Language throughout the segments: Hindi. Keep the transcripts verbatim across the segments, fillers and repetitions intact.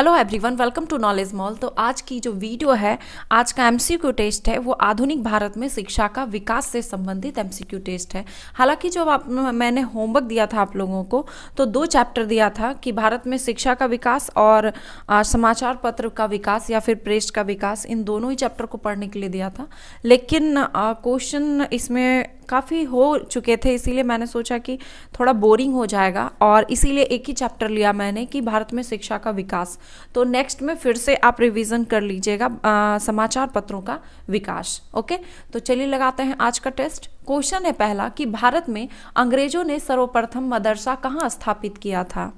Hello everyone, welcome to knowledge mall. तो आज की जो वीडियो है, आज का एमसीक्यू टेस्ट है, वो आधुनिक भारत में शिक्षा का विकास से संबंधित एमसीक्यू टेस्ट है। हालांकि जब आप मैंने होमवर्क दिया था आप लोगों को, तो दो चैप्टर दिया था कि भारत में शिक्षा का विकास और आ, समाचार पत्र का विकास या फिर प्रेस का विकास, इन दोनों ही चैप्टर को पढ़ने के लिए दिया था। लेकिन क्वेश्चन इसमें काफ़ी हो चुके थे, इसीलिए मैंने सोचा कि थोड़ा बोरिंग हो जाएगा और इसीलिए एक ही चैप्टर लिया मैंने कि भारत में शिक्षा का विकास। तो नेक्स्ट में फिर से आप रिवीजन कर लीजिएगा आ, समाचार पत्रों का विकास। ओके, तो चलिए लगाते हैं आज का टेस्ट। क्वेश्चन है पहला कि भारत में अंग्रेजों ने सर्वप्रथम मदरसा कहाँ स्थापित किया था।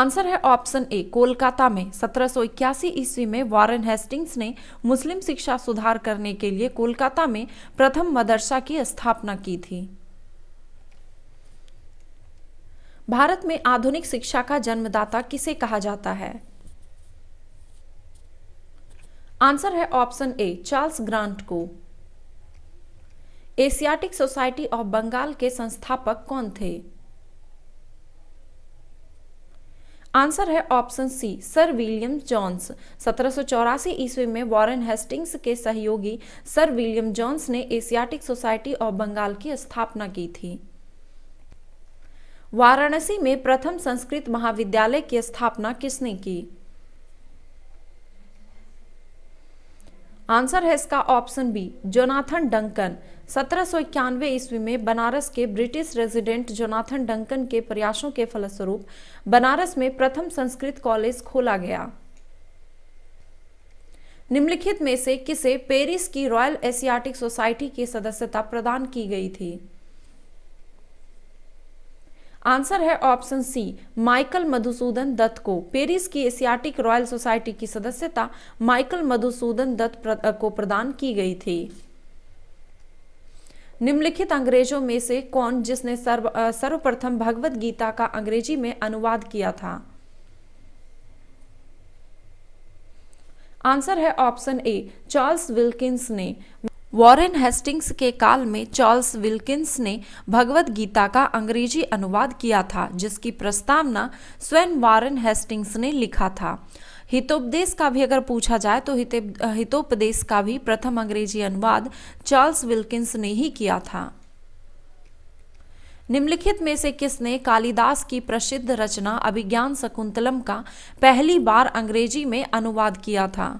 आंसर है ऑप्शन ए, कोलकाता में। सत्रह सौ इक्यासी ईस्वी में वॉरेन हेस्टिंग्स ने मुस्लिम शिक्षा सुधार करने के लिए कोलकाता में प्रथम मदरसा की स्थापना की थी। भारत में आधुनिक शिक्षा का जन्मदाता किसे कहा जाता है। आंसर है ऑप्शन ए, चार्ल्स ग्रांट को। एशियाटिक सोसाइटी ऑफ बंगाल के संस्थापक कौन थे। आंसर है option C, sir William Jones. सत्रह सौ चौरासी ईस्वी में वॉरेन हेस्टिंग्स के सहयोगी सर विलियम जोन्स ने एशियाटिक सोसाइटी ऑफ बंगाल की स्थापना की थी। वाराणसी में प्रथम संस्कृत महाविद्यालय की स्थापना किसने की। आंसर है इसका ऑप्शन बी, जोनाथन डंकन। सत्रह सौ इक्यानवे ईस्वी में बनारस के ब्रिटिश रेजिडेंट जोनाथन डंकन के प्रयासों के फलस्वरूप बनारस में प्रथम संस्कृत कॉलेज खोला गया। निम्नलिखित में से किसे पेरिस की रॉयल एशियाटिक सोसाइटी की सदस्यता प्रदान की गई थी। आंसर है option C, Michael Madhusudan Dutt को। पेरिस की एशियाटिक रॉयल सोसाइटी की सदस्यता माइकल मधुसूदन दत्त को प्रदान की गई थी। निम्नलिखित अंग्रेजों में से कौन जिसने सर्व सर्वप्रथम भगवद गीता का अंग्रेजी में अनुवाद किया था। आंसर है ऑप्शन ए, चार्ल्स विल्किंस ने। वॉरेन हेस्टिंग्स के काल में चार्ल्स विल्किंस ने भगवद गीता का अंग्रेजी अनुवाद किया था, जिसकी प्रस्तावना स्वयं वॉरेन हेस्टिंग्स ने लिखा था। हितोपदेश का भी अगर पूछा जाए तो हितोपदेश का भी प्रथम अंग्रेजी अनुवाद चार्ल्स विल्किंस ने ही किया था। निम्नलिखित में से किसने कालिदास की प्रसिद्ध रचना अभिज्ञान शकुंतलम का पहली बार अंग्रेजी में अनुवाद किया था।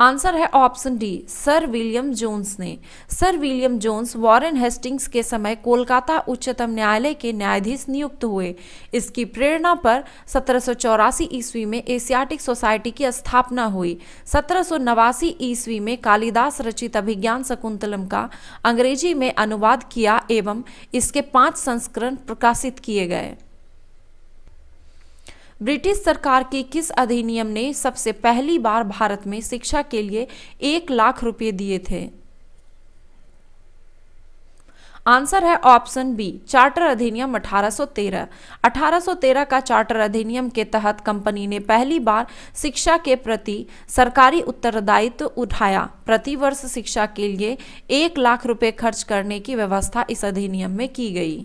आंसर है option D, sir William Jones ने। Sir William Jones Warren Hastings के समय कोलकाता उच्चतम न्यायालय के न्यायाधीश नियुक्त हुए। इसकी प्रेरणा पर सत्रह सौ चौरासी ईस्वी में एशियाटिक सोसाइटी की स्थापना हुई। सत्रह सौ नवासी ईस्वी में कालिदास रचित अभिज्ञान शकुंतलम का अंग्रेजी में अनुवाद किया एवं इसके पांच संस्करण प्रकाशित किए गए। ब्रिटिश सरकार के किस अधिनियम ने सबसे पहली बार भारत में शिक्षा के लिए एक लाख रुपए दिए थे। आंसर है ऑप्शन बी, चार्टर अधिनियम अठारह सौ तेरह। अठारह सौ तेरह का चार्टर अधिनियम के तहत कंपनी ने पहली बार शिक्षा के प्रति सरकारी उत्तरदायित्व उठाया। प्रतिवर्ष शिक्षा के लिए एक लाख रुपए खर्च करने की व्यवस्था इस अधिनियम में की गई।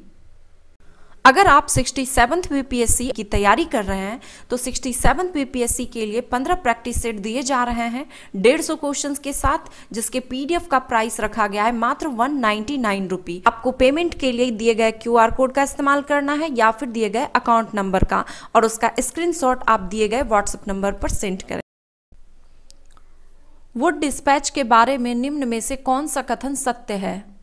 अगर आप सड़सठवीं बीपीएससी की तैयारी कर रहे हैं तो सड़सठवीं बीपीएससी के लिए पंद्रह प्रैक्टिस सेट दिए जा रहे हैं डेढ़ सौ क्वेश्चंस के साथ, जिसके पीडीएफ का प्राइस रखा गया है मात्र एक सौ निन्यानवे रुपये। आपको पेमेंट के लिए दिए गए क्यूआर कोड का इस्तेमाल करना है या फिर दिए गए अकाउंट नंबर का, और उसका स्क्रीनशॉट आप दिए गए व्हाट्सएप नंबर पर सेंड करें। वुड डिस्पैच के बारे में निम्न में से कौन सा कथन सत्य है।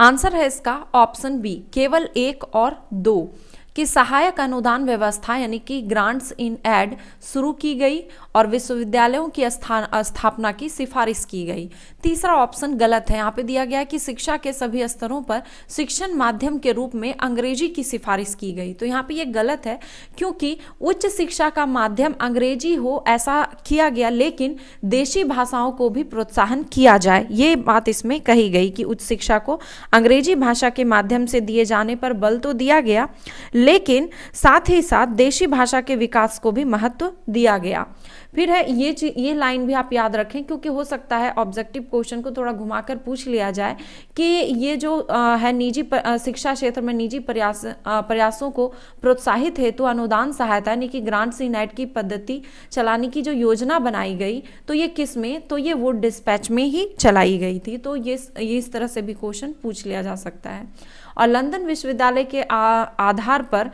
आंसर है इसका ऑप्शन बी, केवल एक और दो की सहायक अनुदान व्यवस्था यानी कि ग्रांट्स इन एड शुरू की गई और विश्वविद्यालयों की स्थापना की सिफारिश की गई। तीसरा ऑप्शन गलत है। यहाँ पे दिया गया है कि शिक्षा के सभी स्तरों पर शिक्षण माध्यम के रूप में अंग्रेजी की सिफारिश की गई, तो यहाँ पे ये गलत है क्योंकि उच्च शिक्षा का माध्यम अंग्रेजी हो ऐसा किया गया, लेकिन देशी भाषाओं को भी प्रोत्साहन किया जाए, ये बात इसमें कही गई कि उच्च शिक्षा को अंग्रेजी भाषा के माध्यम से दिए जाने पर बल तो दिया गया, लेकिन साथ ही साथ देशी भाषा के विकास को भी महत्व दिया गया। फिर है ये ये लाइन भी आप याद रखें, क्योंकि हो सकता है ऑब्जेक्टिव क्वेश्चन को थोड़ा घुमाकर पूछ लिया जाए कि ये जो आ, है निजी शिक्षा क्षेत्र में निजी प्रयास आ, प्रयासों को प्रोत्साहित हेतु तो अनुदान सहायता यानी कि ग्रांट से इनैट की पद्धति चलाने की जो योजना बनाई गई, तो ये किस में, तो ये वुड डिस्पैच में ही चलाई गई थी। तो ये, ये इस तरह से भी क्वेश्चन पूछ लिया जा सकता है। और लंदन विश्वविद्यालय के आ, आधार पर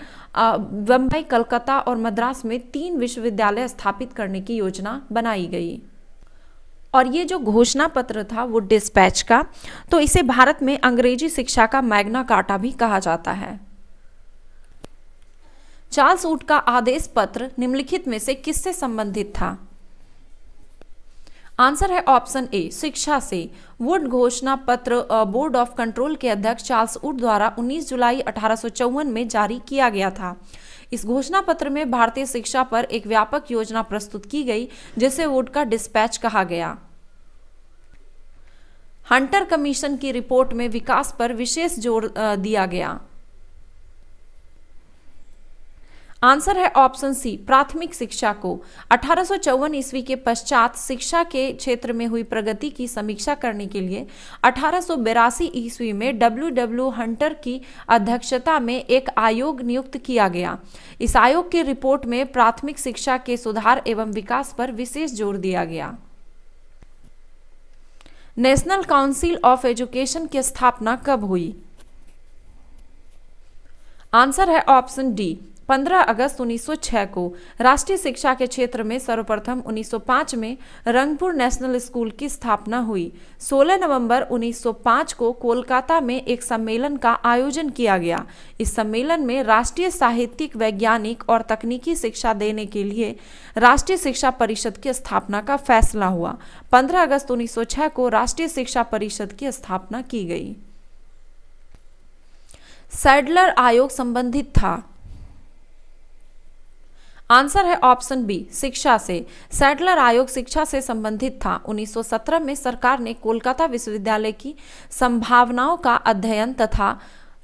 बम्बई, कलकत्ता और मद्रास में तीन विश्वविद्यालय स्थापित करने की योजना बनाई गई। और ये जो घोषणा पत्र था वो डिस्पैच का, तो इसे भारत में अंग्रेजी शिक्षा का मैग्ना कार्टा भी कहा जाता है। चार्ल्स वुड का आदेश पत्र निम्नलिखित में से किससे संबंधित था? आंसर है ऑप्शन ए, शिक्षा से। वुड घोषणा पत्र बोर्ड ऑफ कंट्रोल के अध्यक्ष चार्ल्स वुड द्वारा उन्नीस जुलाई अठारह सौ चौवन में जारी किया गया था। इस घोषणा पत्र में भारतीय शिक्षा पर एक व्यापक योजना प्रस्तुत की गई जिसे वुड का डिस्पैच कहा गया। हंटर कमीशन की रिपोर्ट में विकास पर विशेष जोर दिया गया। आंसर है ऑप्शन सी, प्राथमिक शिक्षा को। अठारह सौ चौवन ईस्वी के पश्चात शिक्षा के क्षेत्र में हुई प्रगति की समीक्षा करने के लिए अठारह सौ बेरासी ईस्वी में डब्ल्यू डब्ल्यू हंटर की अध्यक्षता में एक आयोग नियुक्त किया गया। इस आयोग की रिपोर्ट में प्राथमिक शिक्षा के सुधार एवं विकास पर विशेष जोर दिया गया। नेशनल काउंसिल ऑफ एजुकेशन की स्थापना कब हुई? आंसर है ऑप्शन डी, पंद्रह अगस्त उन्नीस सौ छह को। राष्ट्रीय शिक्षा के क्षेत्र में सर्वप्रथम उन्नीस सौ पाँच में रंगपुर नेशनल स्कूल की स्थापना हुई। सोलह नवंबर उन्नीस सौ पाँच को कोलकाता में एक सम्मेलन का आयोजन किया गया। इस सम्मेलन में राष्ट्रीय साहित्यिक, वैज्ञानिक और तकनीकी शिक्षा देने के लिए राष्ट्रीय शिक्षा परिषद की स्थापना का फैसला हुआ। पंद्रह अगस्त उन्नीस सौ छह को राष्ट्रीय शिक्षा परिषद की स्थापना की गई। सैडलर आयोग संबंधित था? आंसर है ऑप्शन बी, शिक्षा से। सैडलर आयोग शिक्षा से संबंधित था। उन्नीस सौ सत्रह में सरकार ने कोलकाता विश्वविद्यालय की संभावनाओं का अध्ययन तथा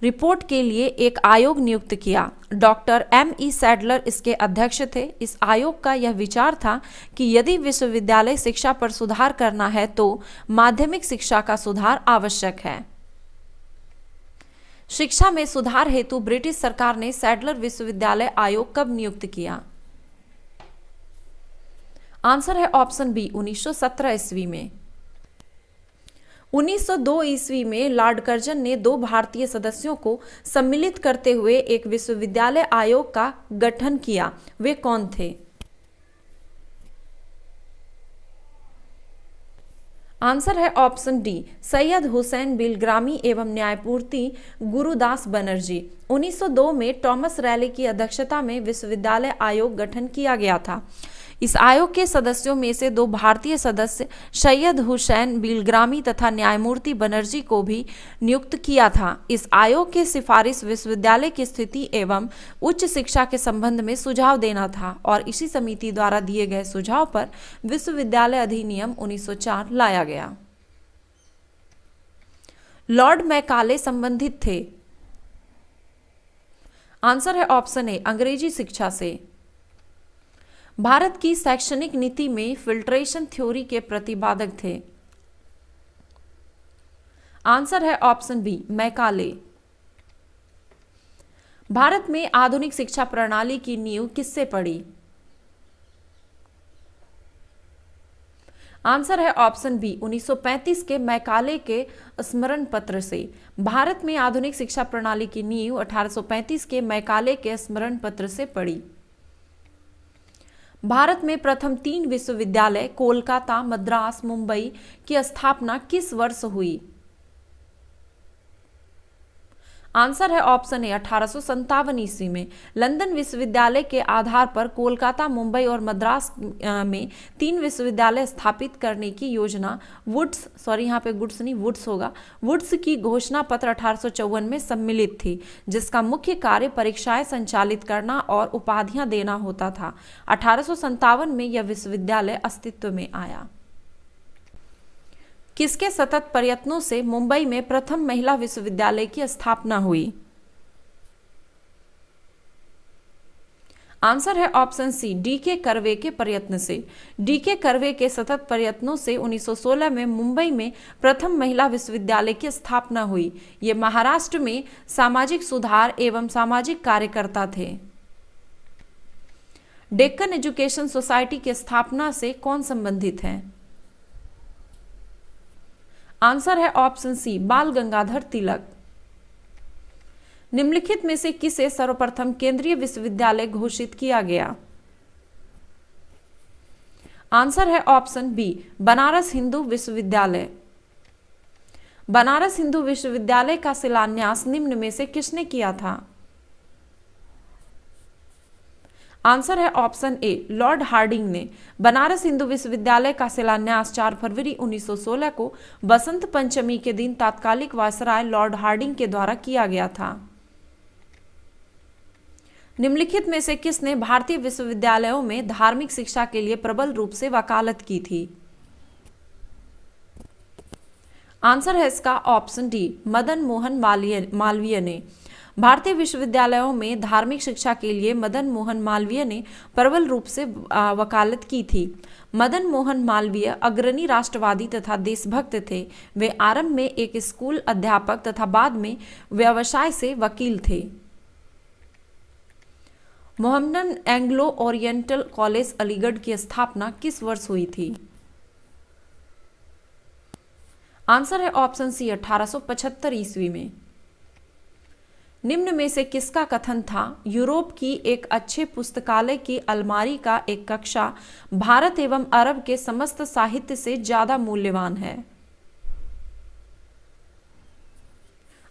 रिपोर्ट के लिए एक आयोग नियुक्त किया। डॉक्टर एम ई सैडलर इसके अध्यक्ष थे। इस आयोग का यह विचार था कि यदि विश्वविद्यालय शिक्षा पर सुधार करना है तो माध्यमिक शिक्षा का सुधार आवश्यक है। शिक्षा में सुधार हेतु ब्रिटिश सरकार ने सैडलर विश्वविद्यालय आयोग कब नियुक्त किया? आंसर है ऑप्शन बी, उन्नीस सौ सत्रह ईस्वी में। उन्नीस सौ दो ईस्वी में लॉर्ड कर्जन ने दो भारतीय सदस्यों को सम्मिलित करते हुए एक विश्वविद्यालय आयोग का गठन किया। वे कौन थे? आंसर है ऑप्शन डी, सैयद हुसैन बिलग्रामी एवं न्यायपूर्ति गुरुदास बनर्जी। उन्नीस सौ दो में टॉमस रैले की अध्यक्षता में विश्वविद्यालय आयोग गठन किया गया था। इस आयोग के सदस्यों में से दो भारतीय सदस्य सैयद हुसैन बिलग्रामी तथा न्यायमूर्ति बनर्जी को भी नियुक्त किया था। इस आयोग की सिफारिश विश्वविद्यालय की स्थिति एवं उच्च शिक्षा के संबंध में सुझाव देना था और इसी समिति द्वारा दिए गए सुझाव पर विश्वविद्यालय अधिनियम उन्नीस सौ चार लाया गया। लॉर्ड मैकाले संबंधित थे? आंसर है ऑप्शन ए, अंग्रेजी शिक्षा से। भारत की शैक्षणिक नीति में फिल्ट्रेशन थ्योरी के प्रतिपादक थे? आंसर है ऑप्शन बी, मैकाले। भारत में आधुनिक शिक्षा प्रणाली की नींव किससे पड़ी? आंसर है ऑप्शन बी, उन्नीस सौ पैंतीस के मैकाले के स्मरण पत्र से। भारत में आधुनिक शिक्षा प्रणाली की नींव अठारह सौ पैंतीस के मैकाले के स्मरण पत्र से पड़ी। भारत में प्रथम तीन विश्वविद्यालय कोलकाता, मद्रास, मुंबई की स्थापना किस वर्ष हुई? आंसर है ऑप्शन ए, अठारह सौ संतावन ईस्वी में। लंदन विश्वविद्यालय के आधार पर कोलकाता, मुंबई और मद्रास में तीन विश्वविद्यालय स्थापित करने की योजना वुड्स सॉरी यहाँ पे गुड्स नहीं वुड्स होगा वुड्स की घोषणा पत्र अठारह सौ चौवन में सम्मिलित थी, जिसका मुख्य कार्य परीक्षाएं संचालित करना और उपाधियां देना होता था। अठारह सौ संतावन में यह विश्वविद्यालय अस्तित्व में आया। किसके सतत प्रयत्नों से मुंबई में प्रथम महिला विश्वविद्यालय की स्थापना हुई? आंसर है ऑप्शन सी, डी के करवे के प्रयत्न से। डी के करवे के सतत प्रयत्नों से उन्नीस सौ सोलह में मुंबई में प्रथम महिला विश्वविद्यालय की स्थापना हुई। ये महाराष्ट्र में सामाजिक सुधार एवं सामाजिक कार्यकर्ता थे। डेक्कन एजुकेशन सोसाइटी की स्थापना से कौन संबंधित है? आंसर है ऑप्शन सी, बाल गंगाधर तिलक। निम्नलिखित में से किसे सर्वप्रथम केंद्रीय विश्वविद्यालय घोषित किया गया? आंसर है ऑप्शन बी, बनारस हिंदू विश्वविद्यालय। बनारस हिंदू विश्वविद्यालय का शिलान्यास निम्न में से किसने किया था? आंसर है ऑप्शन ए, लॉर्ड हार्डिंग ने। बनारस हिंदू विश्वविद्यालय का शिलान्यास चार फरवरी उन्नीस सौ सोलह को बसंत पंचमी के दिन तात्कालिक वायसराय लॉर्ड हार्डिंग के द्वारा किया गया था। निम्नलिखित में से किसने भारतीय विश्वविद्यालयों में धार्मिक शिक्षा के लिए प्रबल रूप से वकालत की थी? आंसर है इसका ऑप्शन डी, मदन मोहन मालवीय ने। भारतीय विश्वविद्यालयों में धार्मिक शिक्षा के लिए मदन मोहन मालवीय ने प्रबल रूप से वकालत की थी। मदन मोहन मालवीय अग्रणी राष्ट्रवादी तथा देशभक्त थे। वे आरंभ में एक स्कूल अध्यापक तथा बाद में व्यवसाय से वकील थे। Mohammedan Anglo Oriental college Aligarh की स्थापना किस वर्ष हुई थी? आंसर है ऑप्शन सी, अठारह सौ पचहत्तर ईस्वी में। निम्न में से किसका कथन था यूरोप की एक अच्छे पुस्तकालय की अलमारी का एक कक्षा भारत एवं अरब के समस्त साहित्य से ज्यादा मूल्यवान है?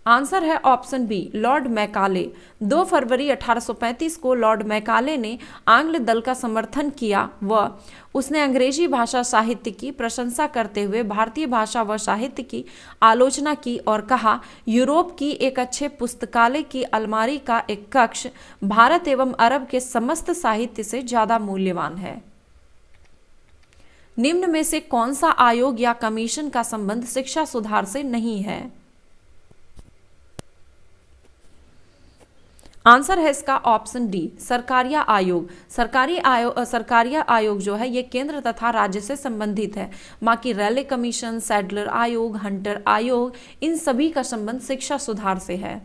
आंसर है ऑप्शन बी, लॉर्ड मैकाले। दो फरवरी अठारह सौ पैंतीस को लॉर्ड मैकाले ने आंग्ल दल का समर्थन किया व उसने अंग्रेजी भाषा साहित्य की प्रशंसा करते हुए भारतीय भाषा व साहित्य की आलोचना की और कहा, यूरोप की एक अच्छे पुस्तकालय की अलमारी का एक कक्ष भारत एवं अरब के समस्त साहित्य से ज्यादा मूल्यवान है। निम्न में से कौन सा आयोग या कमीशन का संबंध शिक्षा सुधार से नहीं है? आंसर है इसका ऑप्शन डी, सरकारिया आयोग। सरकारी आयोग सरकारिया आयोग जो है ये केंद्र तथा राज्य से संबंधित है। बाकी रैले कमीशन, सैडलर आयोग, हंटर आयोग, इन सभी का संबंध शिक्षा सुधार से है।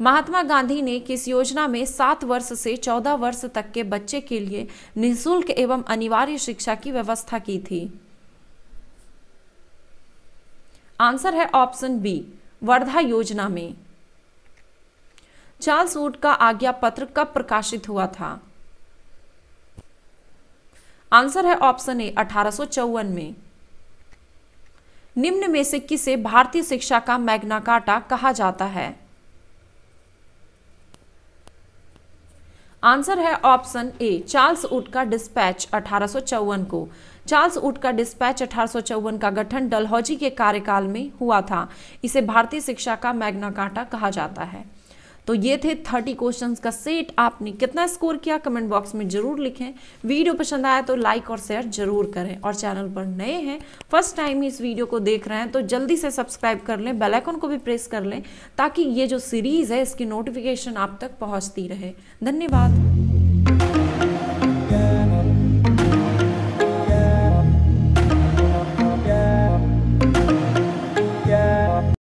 महात्मा गांधी ने किस योजना में सात वर्ष से चौदह वर्ष तक के बच्चे के लिए निःशुल्क एवं अनिवार्य शिक्षा की व्यवस्था की थी? आंसर है ऑप्शन बी, वर्धा योजना में। चार्ल्स वुड का आज्ञा पत्र कब प्रकाशित हुआ था? आंसर है ऑप्शन ए, अठारह सौ चौवन में। निम्न में से किसे भारतीय शिक्षा का मैग्ना कार्टा कहा जाता है? आंसर है ऑप्शन ए, चार्ल्स वुड का डिस्पैच अठारह सौ चौवन को। चार्ल्स वुड का डिस्पैच अठारह सौ चौवन का गठन डलहौजी के कार्यकाल में हुआ था। इसे भारतीय शिक्षा का मैग्ना कार्टा कहा जाता है। तो ये थे तीस क्वेश्चंस का सेट। आपने कितना स्कोर किया कमेंट बॉक्स में जरूर लिखें। वीडियो पसंद आया तो लाइक और शेयर जरूर करें और चैनल पर नए हैं, फर्स्ट टाइम ही इस वीडियो को देख रहे हैं तो जल्दी से सब्सक्राइब कर लें, बेल आइकन को भी प्रेस कर लें ताकि ये जो सीरीज़ है इसकी नोटिफिकेशन आप तक पहुंचती रहे। धन्यवाद।